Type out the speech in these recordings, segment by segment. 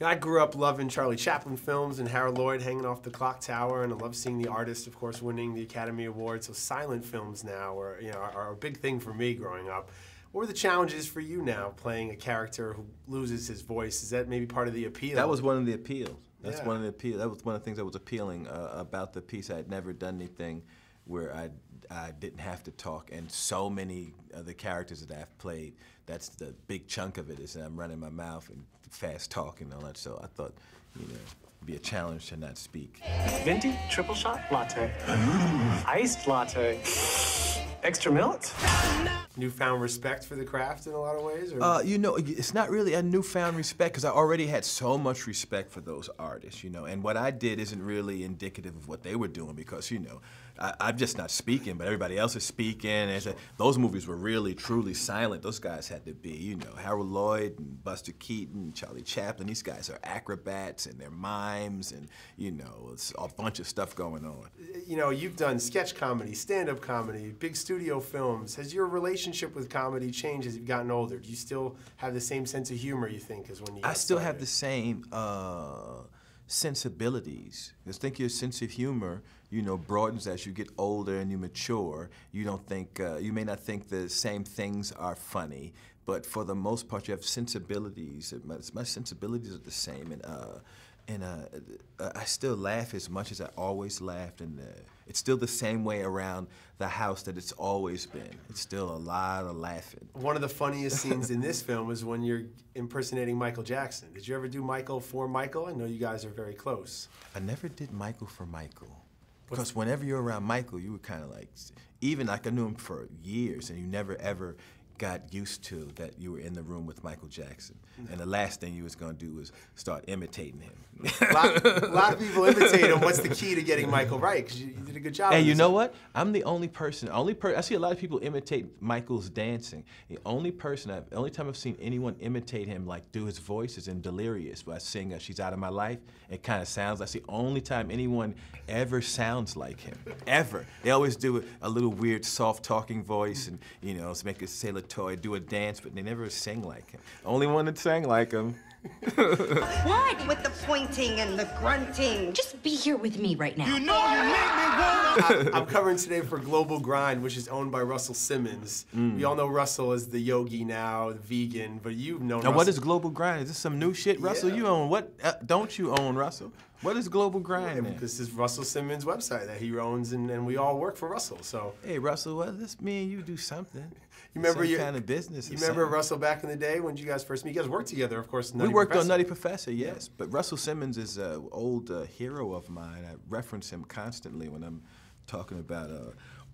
You know, I grew up loving Charlie Chaplin films and Harold Lloyd hanging off the clock tower, and I love seeing The Artist, of course, winning the Academy Award. So silent films now are, you know, are a big thing for me growing up. What were the challenges for you now playing a character who loses his voice? Is that maybe part of the appeal? That was one of the appeals. That's one of the appeal. That was one of the things that was appealing about the piece. I had never done anything where I didn't have to talk, and so many of the characters that I've played, that's the big chunk of it, is that I'm running my mouth and fast talking and all that. So I thought, you know, it'd be a challenge to not speak. Venti, triple shot latte, iced latte, extra milk. Newfound respect for the craft in a lot of ways? Or? You know, it's not really a newfound respect, because I already had so much respect for those artists, you know, and what I did isn't really indicative of what they were doing, because, you know, I'm just not speaking, but everybody else is speaking. And those movies were really, truly silent. Those guys had to be, you know, Harold Lloyd and Buster Keaton and Charlie Chaplin. These guys are acrobats and they're mimes, and, you know, it's a bunch of stuff going on. You know, you've done sketch comedy, stand-up comedy, big studio films. Has your relationship with comedy changed as you've gotten older? Do you still have the same sense of humor, you think, as when you got started? I still have the same sensibilities. I think your sense of humor, you know, broadens as you get older and you mature. You don't think, you may not think the same things are funny, but for the most part, you have sensibilities. My sensibilities are the same, and I still laugh as much as I always laughed, and it's still the same way around the house that it's always been. It's still a lot of laughing. One of the funniest scenes in this film was when you're impersonating Michael Jackson. Did you ever do Michael for Michael? I know you guys are very close. I never did Michael for Michael. Because whenever you're around Michael, you were kind of like, even like I knew him for years, and you never ever got used to that you were in the room with Michael Jackson. No. And the last thing you was gonna do was start imitating him. A lot of people imitate him. What's the key to getting Michael right? Because you did a good job. And you know what? I'm the only person, I see a lot of people imitate Michael's dancing. The only person, the only time I've seen anyone imitate him, like do his voice, is in Delirious, where I sing She's Out of My Life. It kind of sounds, that's the only time anyone ever sounds like him, ever. They always do a little weird soft talking voice, and you know, make it say, toy, do a dance, but they never sing like him. Only one that sang like him. What with the pointing and the grunting? Just be here with me right now. You know you make me go. I'm covering today for Global Grind, which is owned by Russell Simmons. We all know Russell as the yogi now, the vegan, but you've known Russell. Now, what is Global Grind? Is this some new shit? Russell, you own what? Don't you own, Russell? What is Global Grind? Yeah, this is Russell Simmons' website that he owns, and we all work for Russell. So hey, Russell, well, this me and you do something. You remember your kind of business? You remember something. Russell back in the day when you guys first met? You guys worked together, of course. We worked on Nutty Professor, yes. Yeah. But Russell Simmons is an old hero of mine. I reference him constantly when I'm talking about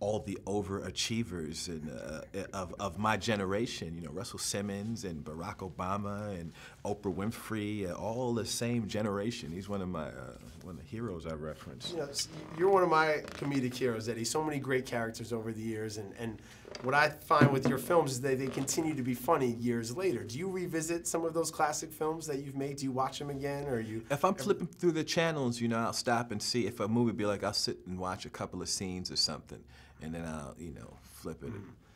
all the overachievers and, of my generation. You know, Russell Simmons and Barack Obama and Oprah Winfrey, all the same generation. He's one of my one of the heroes I reference. You know, you're one of my comedic heroes, Eddie. So many great characters over the years, and what I find with your films is that they continue to be funny years later. Do you revisit some of those classic films that you've made? Do you watch them again, or you? If I'm flipping through the channels, you know, I'll stop and see if a movie be like, I'll sit and watch a couple of scenes or something, and then I'll, you know, flip it.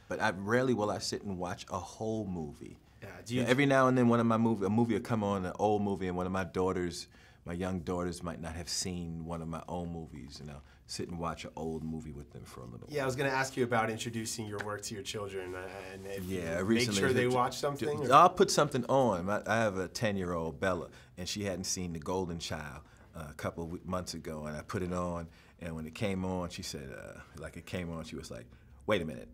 But I rarely will I sit and watch a whole movie. Yeah, you know, every now and then, a movie will come on, an old movie, and one of my daughters, my young daughters, might not have seen one of my own movies, and I'll sit and watch an old movie with them for a little while. Yeah, I was going to ask you about introducing your work to your children, and if you make sure they watch something. I'll put something on. I have a 10-year-old, Bella, and she hadn't seen The Golden Child a couple of months ago, and I put it on, and when it came on, she said, like it came on, she was like, wait a minute.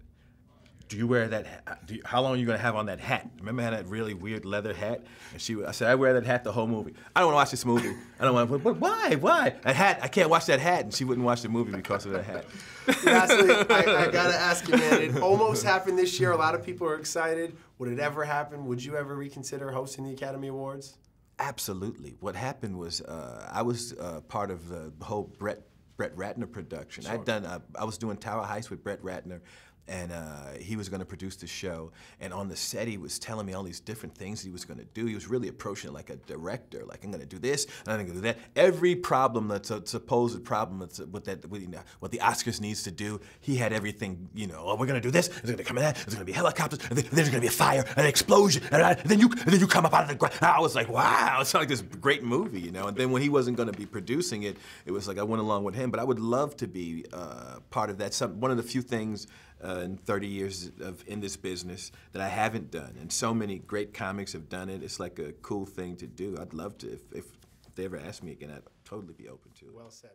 Do you wear that hat? How long are you gonna have on that hat? Remember I had that really weird leather hat? And I said, I wear that hat the whole movie. I don't wanna watch this movie. I don't wanna, but why? That hat, I can't watch that hat. And she wouldn't watch the movie because of that hat. I gotta ask you, man, it almost happened this year. A lot of people are excited. Would it ever happen? Would you ever reconsider hosting the Academy Awards? Absolutely. What happened was, I was part of the whole Brett Ratner production. Sure. I was doing Tower Heist with Brett Ratner. and he was going to produce the show. And on the set, he was telling me all these different things he was going to do. He was really approaching it like a director, like, I'm going to do this, and I'm going to do that. Every problem that's a supposed problem that's what the Oscars needs to do, he had everything, you know, oh, we're going to do this, there's going to come in that, there's going to be helicopters, and then there's going to be a fire, an explosion, and then you come up out of the ground. I was like, wow, it's like this great movie, you know? And then when he wasn't going to be producing it, it was like I went along with him. But I would love to be part of that. One of the few things in 30 years in this business that I haven't done, and so many great comics have done it. It's like a cool thing to do. I'd love to, if they ever asked me again, I'd totally be open to it. Well said.